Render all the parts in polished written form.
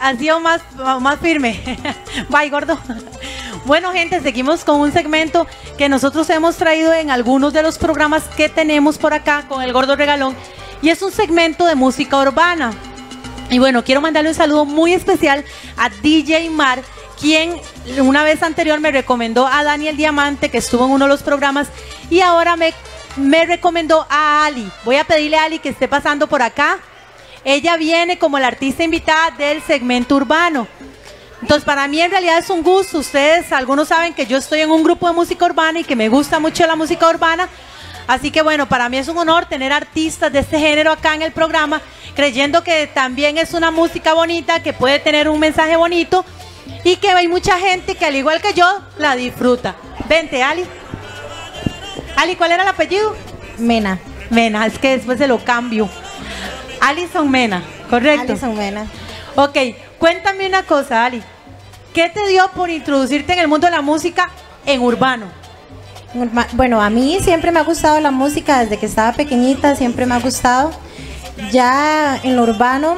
han sido más firmes. Bye, gordo. Bueno, gente, seguimos con un segmento que nosotros hemos traído en algunos de los programas que tenemos por acá con el Gordo Regalón, y es un segmento de música urbana. Y bueno, quiero mandarle un saludo muy especial a DJ Mar, quien una vez anterior me recomendó a Daniel Diamante, que estuvo en uno de los programas, y ahora me recomendó a Ali. Voy a pedirle a Ali que esté pasando por acá. Ella viene como la artista invitada del segmento urbano. Entonces, para mí en realidad es un gusto. Ustedes, algunos saben que yo estoy en un grupo de música urbana y que me gusta mucho la música urbana. Así que bueno, para mí es un honor tener artistas de este género acá en el programa, creyendo que también es una música bonita, que puede tener un mensaje bonito y que hay mucha gente que al igual que yo la disfruta. Vente, Ali. Ali, ¿cuál era el apellido? Mena. Mena, es que después se lo cambio. Alisson Mena, ¿correcto? Alisson Mena. Ok, cuéntame una cosa, Ali. ¿Qué te dio por introducirte en el mundo de la música en urbano? Bueno, a mí siempre me ha gustado la música desde que estaba pequeñita, siempre me ha gustado. Ya en lo urbano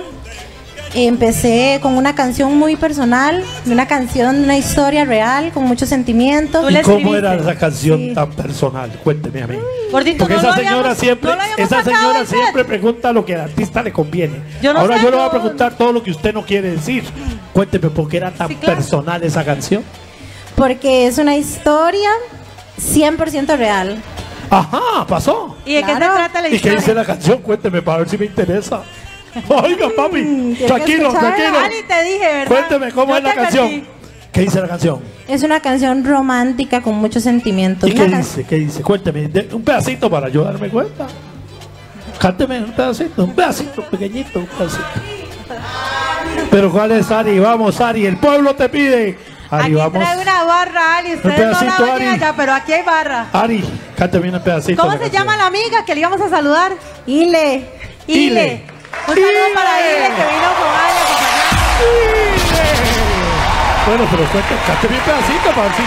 empecé con una canción muy personal, una canción, una historia real, con muchos sentimientos. ¿Y cómo era esa canción tan personal? Cuénteme a mí. Porque no, esa señora siempre pregunta lo que al artista le conviene. Yo no Ahora yo le voy a preguntar todo lo que usted no quiere decir. Cuénteme, ¿por qué era tan personal esa canción? Porque es una historia 100% real. Ajá, pasó. ¿Y de qué se trata la historia? ¿Y qué dice la canción? Cuénteme para ver si me interesa. Oiga, papi, tranquilo, tranquilo. Ali, te dije, ¿verdad? Cuénteme cómo es la canción. ¿Qué dice la canción? Es una canción romántica con muchos sentimientos. ¿Y qué dice? ¿Qué dice? Cuénteme un pedacito para yo darme cuenta. Cánteme un pedacito pequeñito, un pedacito. Pero ¿cuál es, Ari? Vamos, Ari, el pueblo te pide. Ari, vamos. Aquí trae una barra, Ali. Ustedes no la ven allá, pero aquí hay barra. Ari, cánteme un pedacito. ¿Cómo se llama la amiga que le íbamos a saludar? Ile. Ile. Un saludo para Ile, que vino con Ale. Bueno, pero cuéntame un pedacito, Pansi.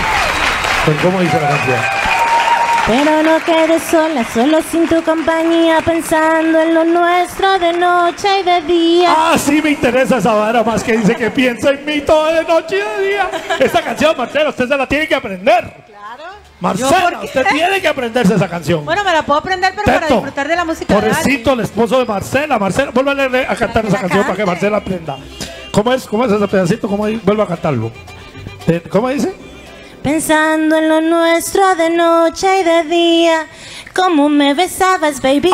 Pero ¿cómo dice la canción? Pero no quedes sola, solo sin tu compañía, pensando en lo nuestro de noche y de día. Ah, sí me interesa esa vara más que dice que piensa en mí todo de noche y de día. Esa canción, Marcela, usted se la tiene que aprender. Marcela, usted tiene que aprenderse esa canción. Bueno, me la puedo aprender, pero para disfrutar de la música. Pobrecito el esposo de Marcela. Marcela, vuelve a cantar esa canción para que Marcela aprenda. ¿Cómo es? ¿Cómo es ese pedacito? ¿Cómo vuelvo a cantarlo? ¿Cómo dice? Pensando en lo nuestro de noche y de día, cómo me besabas, baby.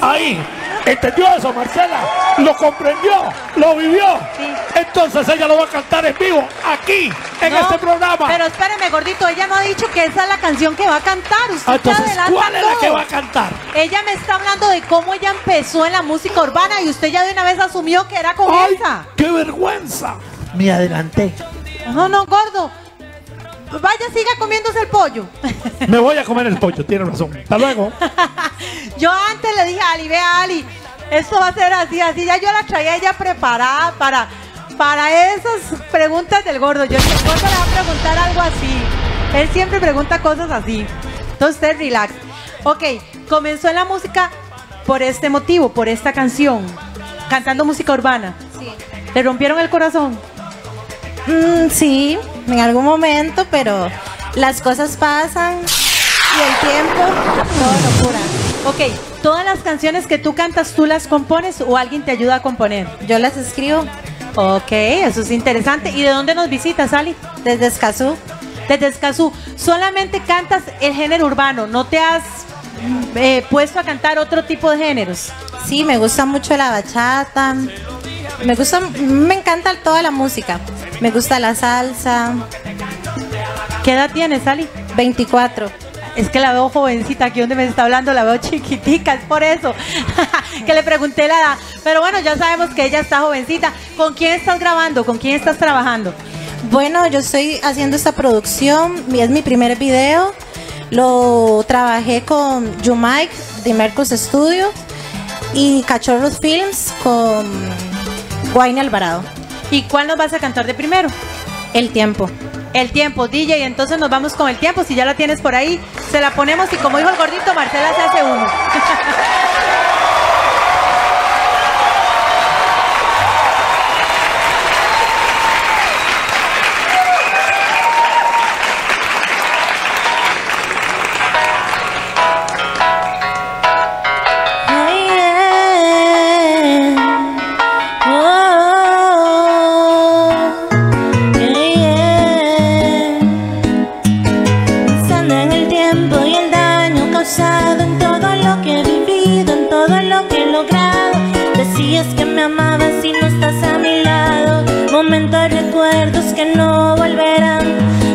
Ahí, entendió eso, Marcela. Lo comprendió, lo vivió. Sí. Entonces ella lo va a cantar en vivo, aquí, en este programa. Pero espéreme, gordito, ella no ha dicho que esa es la canción que va a cantar. Usted entonces, ¿cuál es la que va a cantar? Ella me está hablando de cómo ella empezó en la música urbana y usted ya de una vez asumió que era con esa. ¡Qué vergüenza! Me adelanté. No, no, gordo. Vaya, siga comiéndose el pollo. Me voy a comer el pollo, tiene razón. Hasta luego. Yo antes le dije a Ali, vea, Ali, esto va a ser así, así. Ya yo la traía ella preparada para esas preguntas del gordo. Yo dije, el gordo le va a preguntar algo así. Él siempre pregunta cosas así. Entonces, usted relax. Ok, comenzó en la música por este motivo, por esta canción. Cantando música urbana. Sí. ¿Le rompieron el corazón? Sí, en algún momento, pero las cosas pasan y el tiempo, todo lo cura. Ok, ¿todas las canciones que tú cantas tú las compones o alguien te ayuda a componer? Yo las escribo. Ok, eso es interesante. ¿Y de dónde nos visitas, Ali? Desde Escazú. Desde Escazú. Solamente cantas el género urbano, ¿no te has puesto a cantar otro tipo de géneros? Sí, me gusta mucho la bachata. Me encanta toda la música. Me gusta la salsa. ¿Qué edad tienes, Ali? 24. Es que la veo jovencita, aquí donde me está hablando la veo chiquitica, es por eso que le pregunté la edad. Pero bueno, ya sabemos que ella está jovencita. ¿Con quién estás grabando? ¿Con quién estás trabajando? Bueno, yo estoy haciendo esta producción, es mi primer video. Lo trabajé con Yomike de Merkos Studio y Cachorros Films con Wayne Alvarado. ¿Y cuál nos vas a cantar de primero? El tiempo. El tiempo, DJ, entonces nos vamos con el tiempo. Si ya la tienes por ahí, se la ponemos. Y como dijo el gordito, Marcela se hace uno. momentos, recuerdos que no volverán.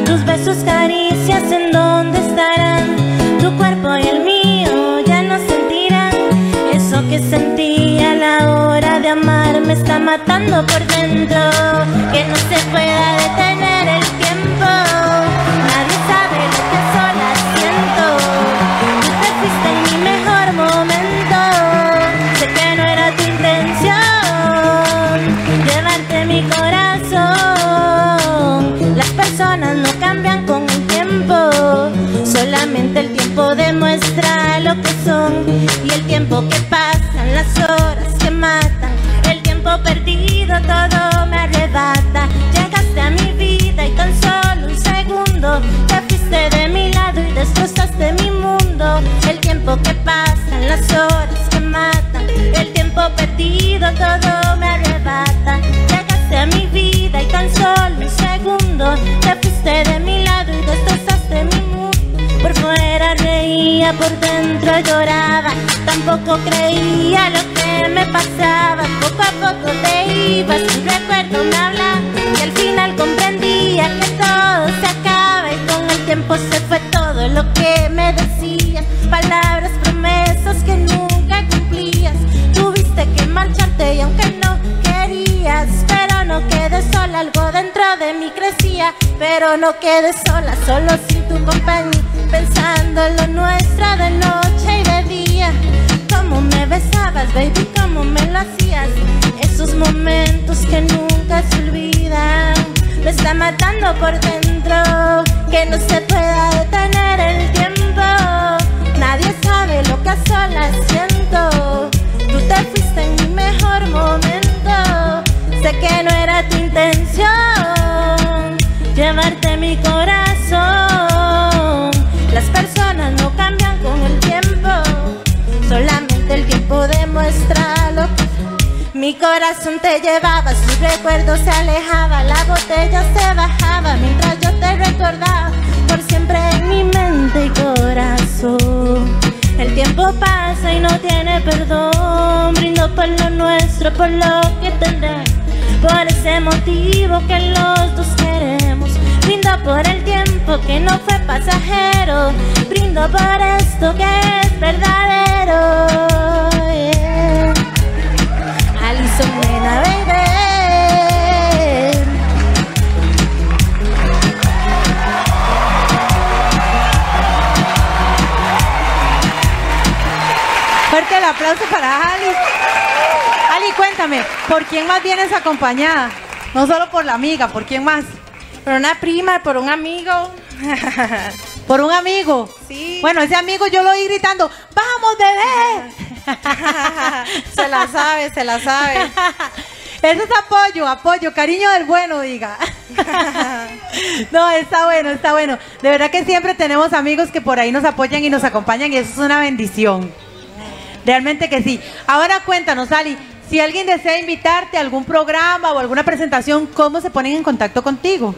Tus besos, caricias, ¿en dónde estarán? Tu cuerpo y el mío ya no sentirán eso que sentía a la hora de amar. Me está matando por dentro, que no se pueda detener el tiempo. Nadie sabe lo que sola siento. Tú te fuiste en mi mejor momento. Sé que no era tu intención llevarte mi corazón. Las personas no cambian con el tiempo, solamente el tiempo demuestra lo que son. Y el tiempo que pasan, las horas que matan, el tiempo perdido todo me arrebata. Llegaste a mi vida y tan solo un segundo te fuiste de mi lado y destrozaste mi mundo. El tiempo que pasan, las horas que matan, el tiempo perdido todo me arrebata. Llegaste a mi vida y tan solo un segundo te fuiste de mi lado y destrozaste mi mundo. Por fuera reía, por dentro lloraba, tampoco creía lo que me pasaba. Poco a poco te ibas, tu recuerdo me hablaba, y al final comprendía que todo se acaba. Y con el tiempo se fue todo lo que me decías, palabras, promesas que nunca cumplías. Tuviste que marcharte y aunque no querías, pero no quedé sola, algo dentro de mí crecía. Pero no quedé sola, solo sin tu compañía, pensando en lo nuestro de noche y de día. Cómo me besabas, baby, cómo me lo hacías, esos momentos que nunca se olvidan. Me está matando por dentro, que no se pueda detener el tiempo. Nadie sabe lo que a solas siento. Tú te fuiste en mi mejor momento. Sé que no era tu intención llevarte mi corazón. Las personas no cambian con el tiempo, solamente el tiempo demuestra lo que mi corazón te llevaba. Sus recuerdos se alejaba, la botella se bajaba mientras yo te recordaba por siempre en mi mente y corazón. El tiempo pasa y no tiene perdón. Brindo por lo nuestro, por lo que tendré, por ese motivo que los dos queremos. Brindo por el tiempo que no fue pasajero, brindo por esto que es verdadero, yeah. Alisson Mena, baby. Fuerte el aplauso para Ali. Ali, cuéntame, ¿por quién más vienes acompañada? No solo por la amiga, ¿por quién más? Por una prima, por un amigo. ¿Por un amigo? Sí. Bueno, ese amigo yo lo oí gritando, ¡vamos, bebé! Se la sabe, se la sabe. Eso es apoyo, apoyo, cariño del bueno, diga. No, está bueno, está bueno. De verdad que siempre tenemos amigos que por ahí nos apoyan y nos acompañan y eso es una bendición. Realmente que sí. Ahora cuéntanos, Ali, si alguien desea invitarte a algún programa o alguna presentación, ¿cómo se ponen en contacto contigo?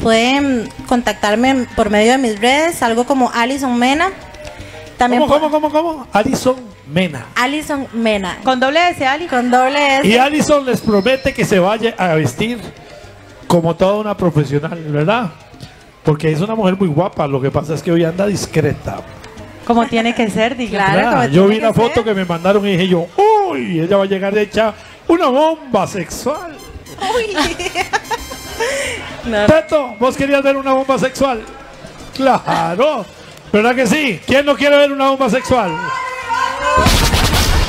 Pueden contactarme por medio de mis redes, algo como Alisson Mena. También ¿Cómo? Alisson Mena. Alisson Mena. Con doble S, Ali. Con doble S. Y Alisson les promete que se vaya a vestir como toda una profesional, ¿verdad? Porque es una mujer muy guapa, lo que pasa es que hoy anda discreta. Como tiene que ser, diga. Claro, como yo vi la foto que me mandaron y dije yo, uy, ella va a llegar hecha una bomba sexual. Uy. No. Teto, ¿vos querías ver una bomba sexual? Claro, ¿verdad que sí? ¿Quién no quiere ver una bomba sexual?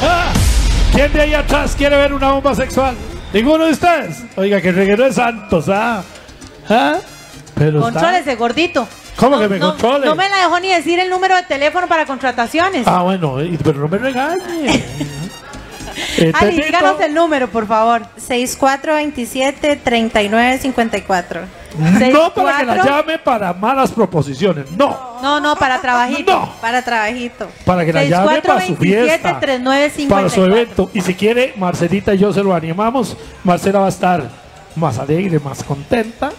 ¿Ah? ¿Quién de ahí atrás quiere ver una bomba sexual? ¿Ninguno de ustedes? Oiga, que el reguero de Santos, ¿ah? ¿Ah? Pero controle ese gordito. ¿Cómo no, que me controle? No me la dejó ni decir el número de teléfono para contrataciones. Ah, bueno, pero no me regañe. Ali, díganos el número, por favor. 6427-3954. No para que la llame para malas proposiciones, no. No, no, para trabajito. No. Para trabajito. Para que la llame para su fiesta, para su evento. Y si quiere, Marcelita y yo se lo animamos. Marcela va a estar más alegre, más contenta.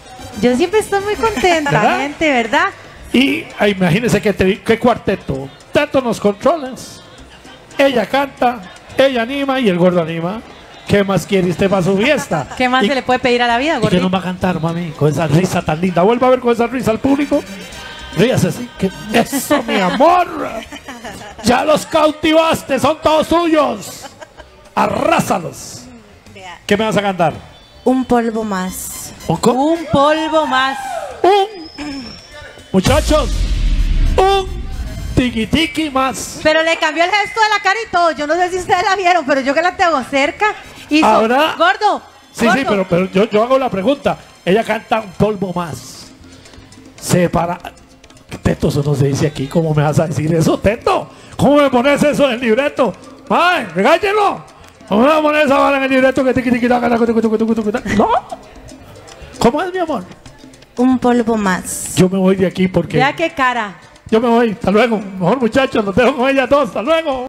Yo siempre estoy muy contenta, ¿verdad? Gente, ¿verdad? Y imagínense qué cuarteto. Tanto nos controlas. Ella canta, ella anima y el gordo anima. ¿Qué más quiere usted para su fiesta? ¿Qué más se le puede pedir a la vida, gordi? ¿Qué nos va a cantar, mami? Con esa risa tan linda. Vuelva a ver con esa risa al público. Ríase así. Que... ¡Eso, mi amor! ¡Ya los cautivaste! ¡Son todos suyos! ¡Arrásalos! ¿Qué me vas a cantar? Un polvo más. Un polvo más. Un... Muchachos, un tiki tiki más. Pero le cambió el gesto de la cara y todo. Yo no sé si ustedes la vieron, pero yo que la tengo cerca. Hizo... Ahora... Gordo. Sí, gordo. Sí, pero yo hago la pregunta. Ella canta un polvo más. Se para... Teto, eso no se dice aquí. ¿Cómo me vas a decir eso, Teto? ¿Cómo me pones eso en el libreto? ¡Ay, regáñenlo! ¿Cómo me vas a poner esa vara en el libreto? Que tiki tiki taca, taca, taca, taca, taca, taca, taca. ¡No! ¿Cómo es, mi amor? Un polvo más. Yo me voy de aquí porque... Vea qué cara. Yo me voy. Hasta luego. Mejor, muchachos, los dejo con ellas dos. Hasta luego.